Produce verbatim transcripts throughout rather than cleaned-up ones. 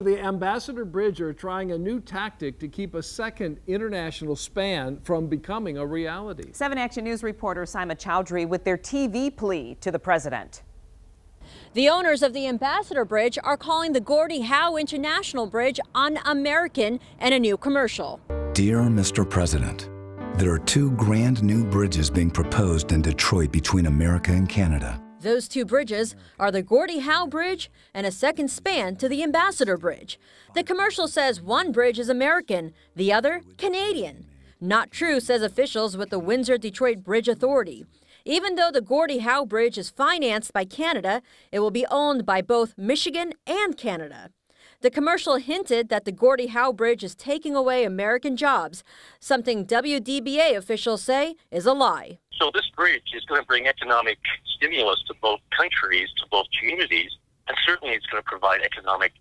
The Ambassador Bridge are trying a new tactic to keep a second international span from becoming a reality. seven Action News reporter Saima Chowdhury with their T V plea to the president. The owners of the Ambassador Bridge are calling the Gordie Howe International Bridge un-American and a new commercial. Dear Mister President, there are two grand new bridges being proposed in Detroit between America and Canada. Those two bridges are the Gordie Howe Bridge and a second span to the Ambassador Bridge. The commercial says one bridge is American, the other Canadian. Not true, says officials with the Windsor-Detroit Bridge Authority. Even though the Gordie Howe Bridge is financed by Canada, it will be owned by both Michigan and Canada. The commercial hinted that the Gordie Howe Bridge is taking away American jobs, something W D B A officials say is a lie. So this bridge is going to bring economic stimulus to both countries, to both communities, and certainly it's going to provide economic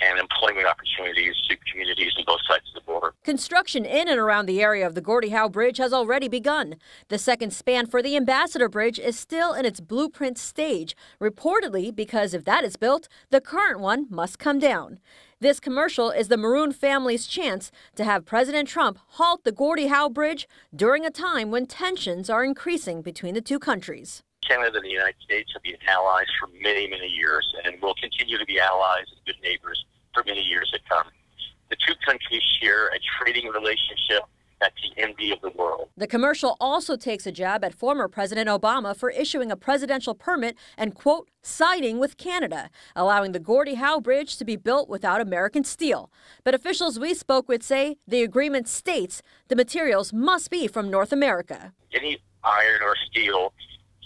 and employment opportunities to communities on both sides of the border. Construction in and around the area of the Gordie Howe Bridge has already begun. The second span for the Ambassador Bridge is still in its blueprint stage, reportedly because if that is built, the current one must come down. This commercial is the Moroun family's chance to have President Trump halt the Gordie Howe Bridge during a time when tensions are increasing between the two countries. Canada and the United States have been allies for many, many years, and will continue to be allies and good neighbors for many years to come. The two countries share a trading relationship that's the envy of the world. The commercial also takes a jab at former President Obama for issuing a presidential permit and, quote, siding with Canada, allowing the Gordie Howe Bridge to be built without American steel. But officials we spoke with say the agreement states the materials must be from North America. Any iron or steel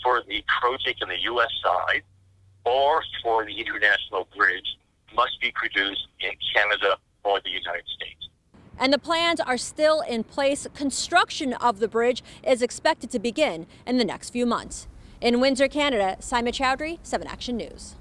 for the project on the U S side or for the international bridge must be produced in Canada or the United States. And the plans are still in place. Construction of the bridge is expected to begin in the next few months. In Windsor, Canada, Saima Chowdhury, seven Action News.